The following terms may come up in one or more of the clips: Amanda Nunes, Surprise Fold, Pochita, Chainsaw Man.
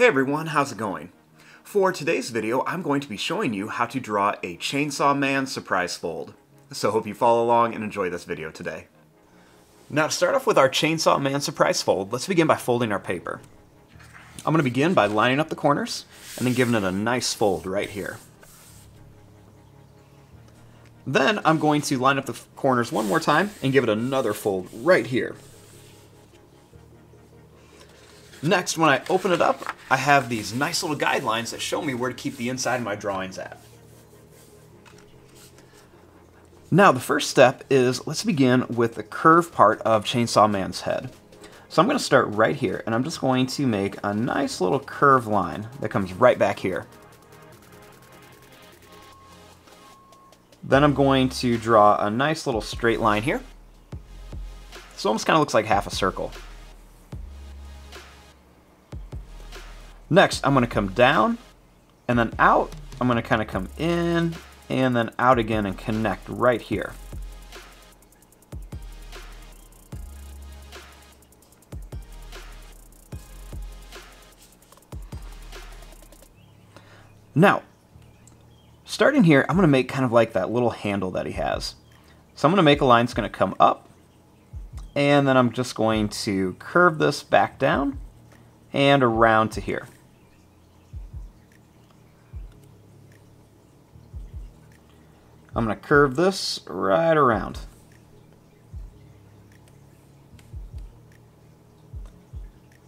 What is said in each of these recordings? Hey everyone, how's it going? For today's video, I'm going to be showing you how to draw a Chainsaw Man surprise fold. So hope you follow along and enjoy this video today. Now to start off with our Chainsaw Man surprise fold, let's begin by folding our paper. I'm going to begin by lining up the corners and then giving it a nice fold right here. Then I'm going to line up the corners one more time and give it another fold right here. Next, when I open it up, I have these nice little guidelines that show me where to keep the inside of my drawings at. Now, the first step is let's begin with the curved part of Chainsaw Man's head. So I'm going to start right here, and I'm just going to make a nice little curved line that comes right back here. Then I'm going to draw a nice little straight line here. This almost kind of looks like half a circle. Next, I'm going to come down and then out. I'm going to kind of come in and then out again and connect right here. Now, starting here, I'm going to make kind of like that little handle that he has. So I'm going to make a line that's going to come up, and then I'm just going to curve this back down and around to here. I'm going to curve this right around.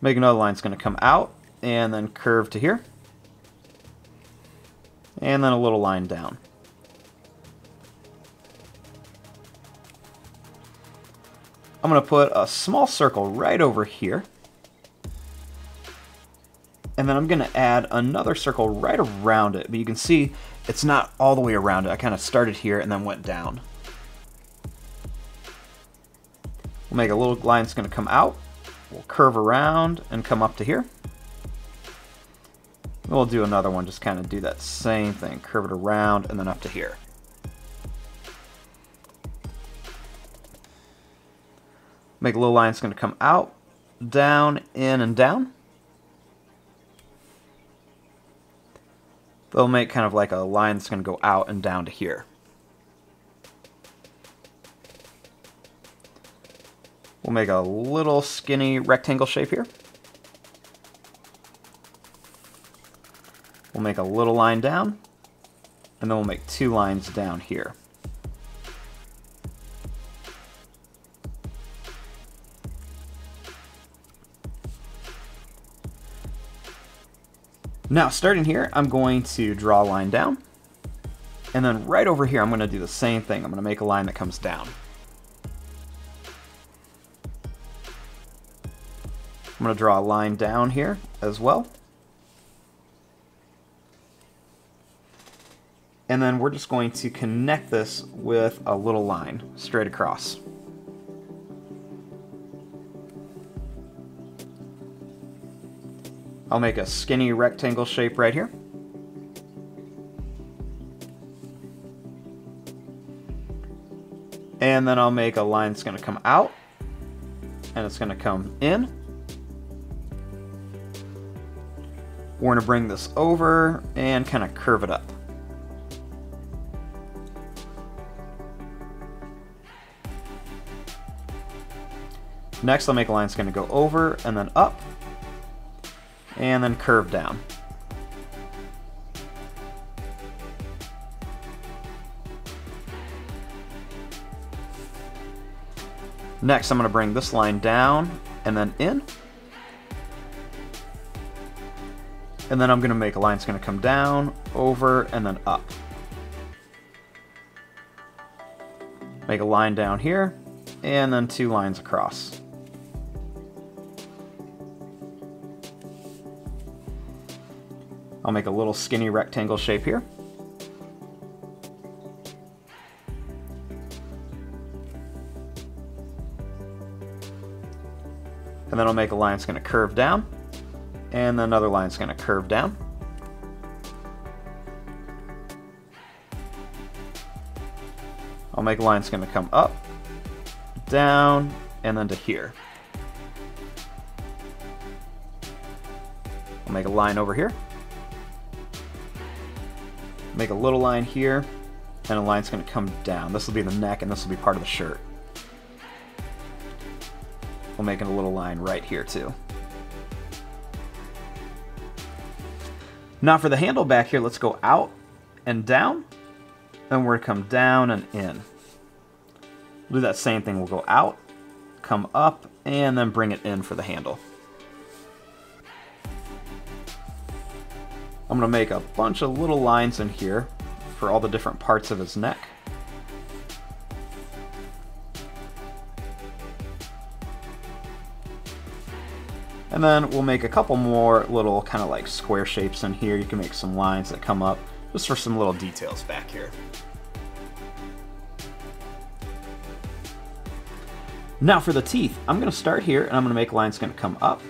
Make another line that's going to come out and then curve to here. And then a little line down. I'm going to put a small circle right over here. And then I'm going to add another circle right around it, but you can see it's not all the way around it. I kind of started here and then went down. We'll make a little line that's going to come out. We'll curve around and come up to here. We'll do another one, just kind of do that same thing. Curve it around and then up to here. Make a little line that's going to come out, down, in, and down. They'll make kind of like a line that's going to go out and down to here. We'll make a little skinny rectangle shape here. We'll make a little line down, and then we'll make two lines down here. Now, starting here, I'm going to draw a line down, and then right over here, I'm going to do the same thing. I'm going to make a line that comes down. I'm going to draw a line down here as well. And then we're just going to connect this with a little line straight across. I'll make a skinny rectangle shape right here. And then I'll make a line that's going to come out, and it's going to come in. We're going to bring this over and kind of curve it up. Next, I'll make a line that's going to go over and then up, and then curve down. Next, I'm going to bring this line down and then in. And then I'm going to make a line that's going to come down, over, and then up. Make a line down here, and then two lines across. I'll make a little skinny rectangle shape here. And then I'll make a line that's going to curve down, and then another line that's going to curve down. I'll make a line that's going to come up, down, and then to here. We'll make a line over here. Make a little line here, and a line's going to come down. This will be the neck, and this will be part of the shirt. We'll make a little line right here too. Now for the handle back here, let's go out and down, then we're going to come down and in. We'll do that same thing. We'll go out, come up, and then bring it in for the handle. I'm going to make a bunch of little lines in here for all the different parts of his neck. And then we'll make a couple more little kind of like square shapes in here. You can make some lines that come up just for some little details back here. Now for the teeth, I'm going to start here and I'm going to make lines going to come up,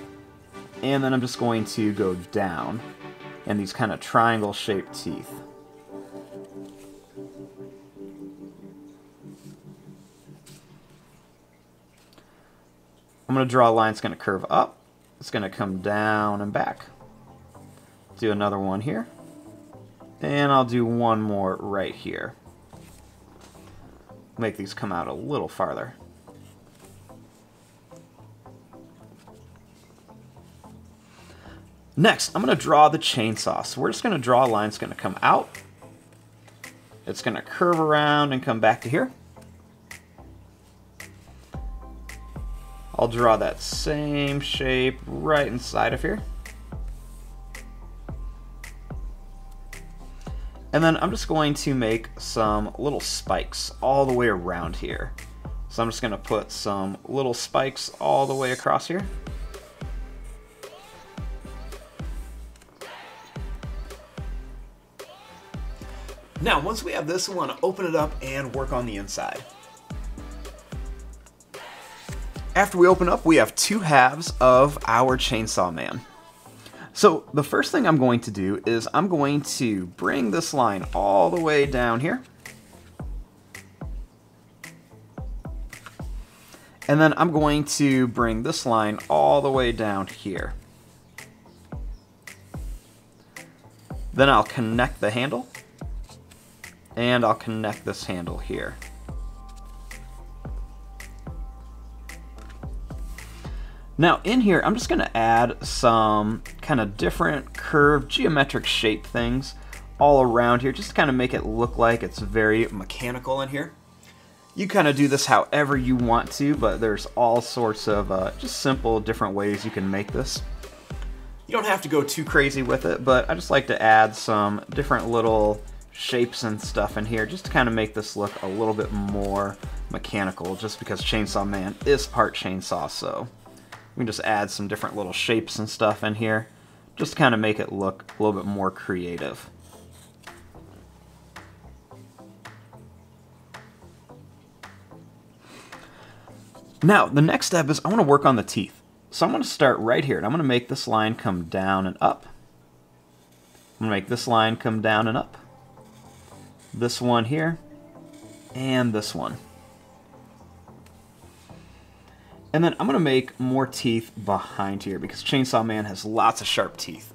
and then I'm just going to go down. And these kind of triangle shaped teeth. I'm going to draw a line that's going to curve up. It's going to come down and back. Do another one here. And I'll do one more right here. Make these come out a little farther. Next, I'm going to draw the chainsaw. So we're just going to draw a line that's going to come out. It's going to curve around and come back to here. I'll draw that same shape right inside of here. And then I'm just going to make some little spikes all the way around here. So I'm just going to put some little spikes all the way across here. Now, once we have this, we want to open it up and work on the inside. After we open up, we have two halves of our Chainsaw Man. So the first thing I'm going to do is I'm going to bring this line all the way down here. And then I'm going to bring this line all the way down here. Then I'll connect the handle. And I'll connect this handle here. Now in here, I'm just gonna add some kind of different curved geometric shape things all around here, just to kind of make it look like it's very mechanical in here. You kind of do this however you want to, but there's all sorts of just simple different ways you can make this. You don't have to go too crazy with it, but I just like to add some different little shapes and stuff in here just to kind of make this look a little bit more mechanical, just because Chainsaw Man is part chainsaw, so we can just add some different little shapes and stuff in here just to kind of make it look a little bit more creative. Now the next step is I want to work on the teeth, so I'm going to start right here and I'm going to make this line come down and up. I'm going to make this line come down and up. This one here, and this one. And then I'm going to make more teeth behind here because Chainsaw Man has lots of sharp teeth.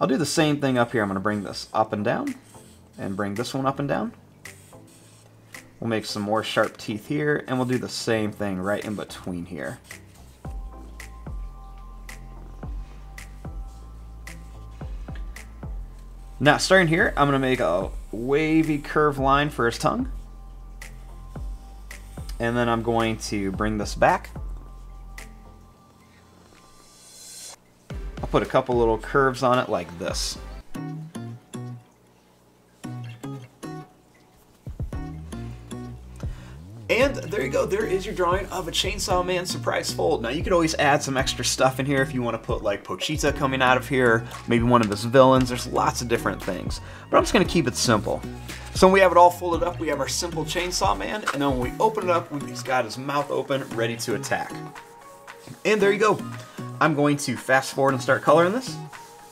I'll do the same thing up here. I'm going to bring this up and down, and bring this one up and down. We'll make some more sharp teeth here, and we'll do the same thing right in between here. Now starting here, I'm going to make a wavy curved line for his tongue. And then I'm going to bring this back. I'll put a couple little curves on it like this. And there you go, there is your drawing of a Chainsaw Man surprise fold. Now you could always add some extra stuff in here if you want to put like Pochita coming out of here, or maybe one of his villains. There's lots of different things, but I'm just going to keep it simple. So when we have it all folded up, we have our simple Chainsaw Man, and then when we open it up, he's got his mouth open, ready to attack. And there you go. I'm going to fast forward and start coloring this.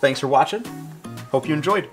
Thanks for watching. Hope you enjoyed.